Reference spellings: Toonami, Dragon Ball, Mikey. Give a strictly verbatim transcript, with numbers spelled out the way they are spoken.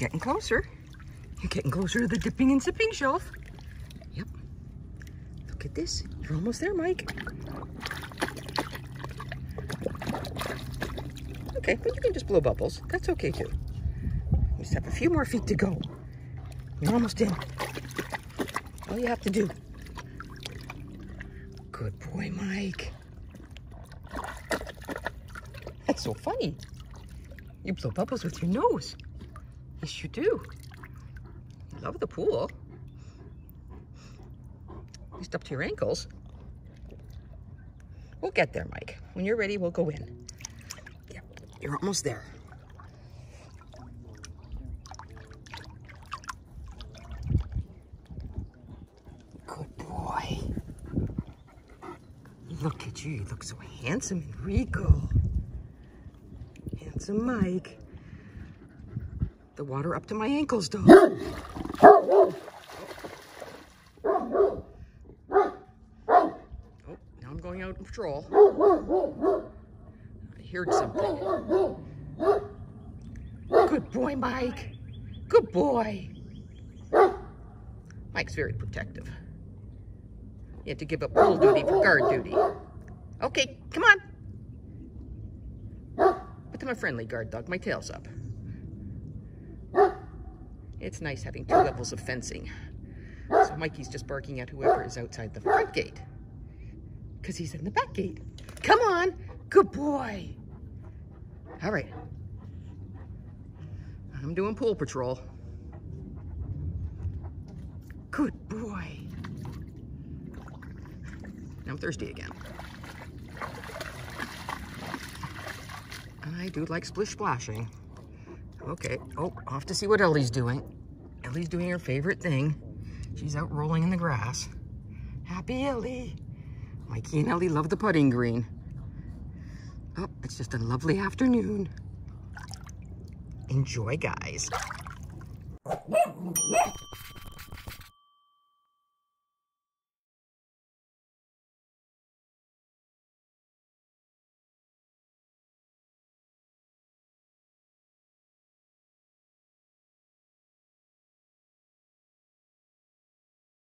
getting closer. You're getting closer to the dipping and sipping shelf. Yep. Look at this. You're almost there, Mike. Okay, but you can just blow bubbles. That's okay, too. We just have a few more feet to go. You're almost in. All you have to do. Good boy, Mike. That's so funny. You blow bubbles with your nose. Yes, you do. You love the pool. At least up to your ankles. We'll get there, Mike. When you're ready, we'll go in. Yep, you're almost there. Good boy. Look at you. You look so handsome and regal. Handsome Mike. The water up to my ankles, dog. Oh, now I'm going out and patrol. I heard something. Good boy, Mike. Good boy. Mike's very protective. You have to give up pool duty for guard duty. Okay, come on. I'm a friendly guard dog. My tail's up. It's nice having two levels of fencing. So Mikey's just barking at whoever is outside the front gate. Because he's in the back gate. Come on. Good boy. All right. I'm doing pool patrol. Good boy. Now I'm thirsty again. I do like splish splashing. Okay. Oh, off to see what Ellie's doing. Ellie's doing her favorite thing. She's out rolling in the grass. Happy Ellie. Mikey and Ellie love the putting green. Oh, it's just a lovely afternoon. Enjoy, guys.